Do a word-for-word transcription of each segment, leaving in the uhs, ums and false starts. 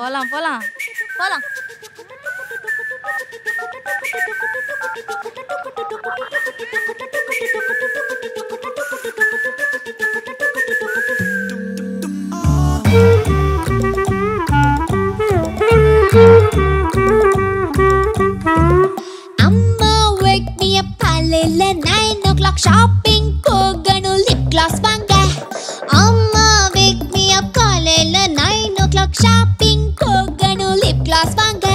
போலாம் போலாம் போலாம் Shopping, go gonna lip gloss banga. Amma wake me up, call at nine o'clock. Shopping, go gonna lip gloss banga.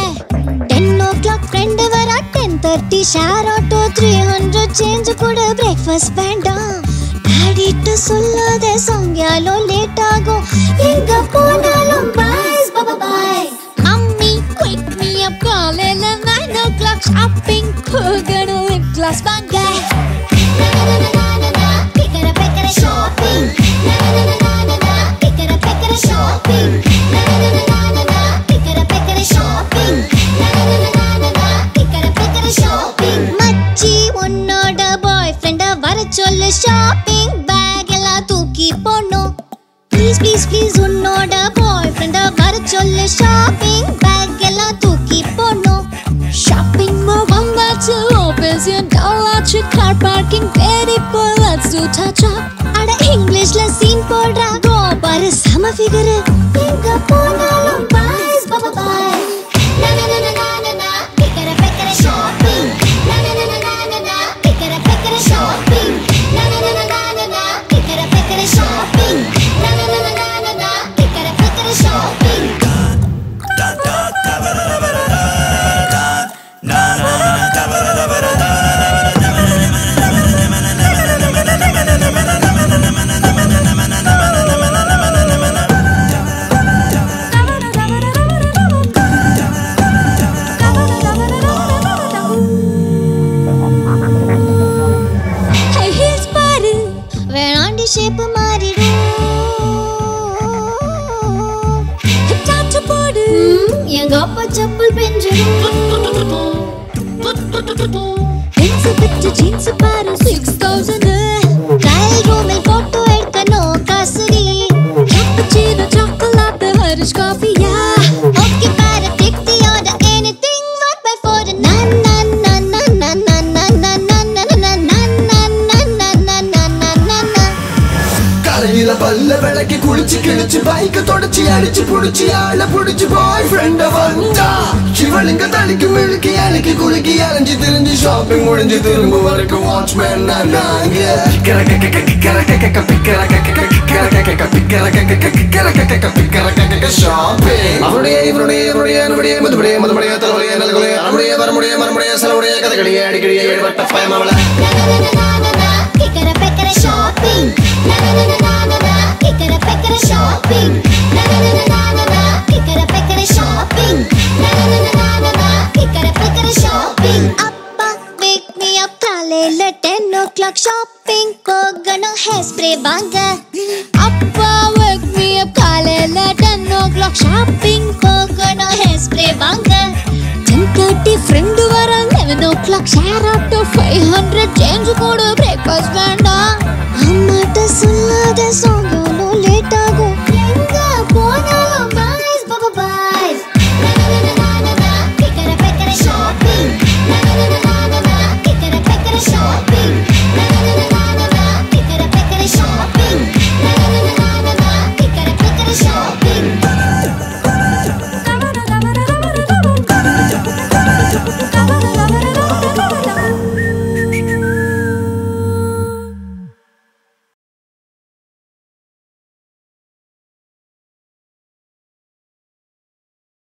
Ten o'clock, friend over at ten thirty. Share auto three hundred change for the breakfast banda. Daddy to solo the song yalo late ago. Inga pona lombies, bye bye. Mummy wake me up, call at nine o'clock. Shopping, go gonna lip gloss banga. Shopping bag ella thooki ponnu please please please unnod boyfriend varu solle shopping bag ella thooki ponnu shopping mall vanga opens your dollar to car parking very cool let's do touch up ada english la scene podra go par sama figure inga ponalum boys baba bye na na na na na na pickera pickera shopping na na na na na na pickera pickera shopping na na na na na na pickera pickera shopping na na na na na na pickera pickera shopping ta ta ta ba ra ba ra ta na na na ta ba ra ba ra ta shape maaridu tattoo podu enga appa chappal penjuru jeans bitch jeans par six thousand trial room mein photo edkano kasri cappuccino chocolate harish coffee yeah okay par take the order anything what by for na na na na na na na na na na na नीला पल्ले बेलके कुड़ची किड़ची bike तोड़ची आड़ची पुड़ची आला पुड़ची boyfriend वंदा शिवलिंग तलकी मिलकी आलकी कुलकी आलंजी तिरंजी shopping मुड़ंजी तिरुंब वरक watchman ना नांगे करा करा करा करा करा करा करा करा करा शॉपिंग अवड़े इवड़े इवड़े अनवड़े मधुड़े मधुड़े तलवड़े नलगड़े अवड़े वरमड़े मरमड़े सलवड़े कदकड़ी एड़कड़ी एड़वट्टा पायमावला shopping na na na na na pickera pickera shopping na na na na na pickera pickera shopping na na na na na pickera pickera shopping appa wake me up kalele ten o'clock shopping kogano hair spray banga appa wake me up kalele ten o'clock shopping kogano hair spray banga ten thirty friend varan eleven o'clock share up to five hundred change kodu breakfast banda amma ta sulla da song no late